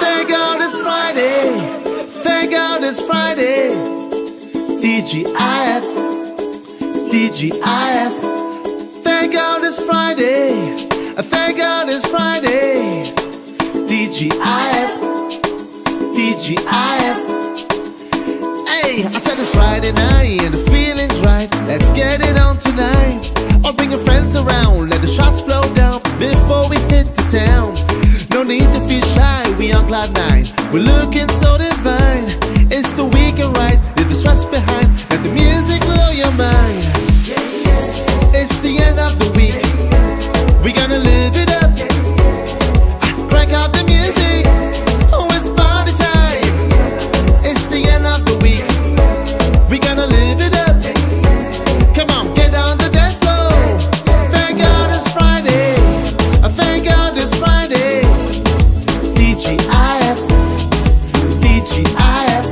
Thank God it's Friday. Thank God it's Friday. TGIF, TGIF. Thank God it's Friday. Thank God it's Friday. TGIF, TGIF. I said it's Friday night and the feeling's right. Let's get it on tonight. I'll bring your friends around, let the shots flow down before we hit the town. No need to feel shy, we on cloud nine. We're looking so divine. It's the weekend right, leave the stress behind. Let the music blow your mind. It's the end of the week, we're gonna live it up. Crank out the music, oh it's party time. It's the end of the week, we gonna live it up. Come on, get on the dance floor. Thank God it's Friday. Thank God it's Friday. TGIF, TGIF.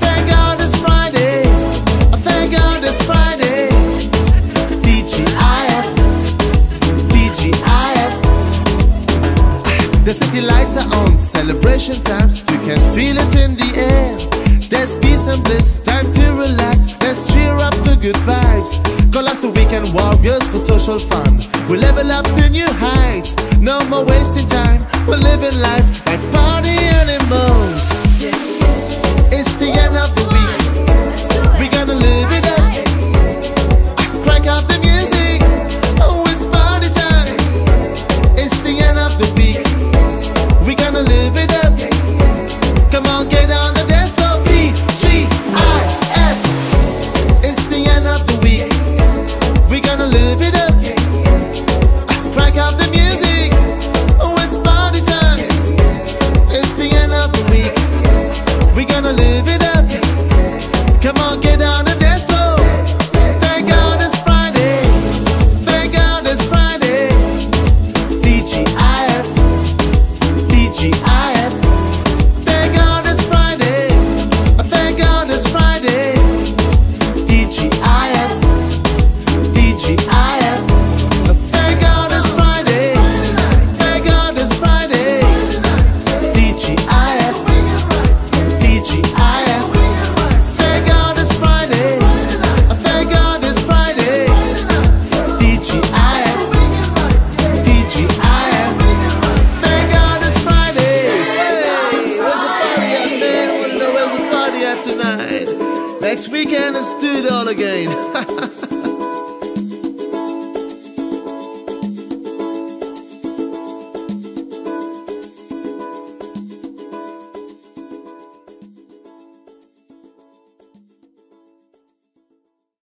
Thank God it's Friday. Thank God it's Friday. TGIF, TGIF. The city lights are on, celebration times. You can feel it in the air. There's peace and bliss, time to relax. Let's cheer up to good vibes. Call us the weekend warriors for social fun. We'll level up to new heights. No more wasting time, we're living life like party animals. It's the end of the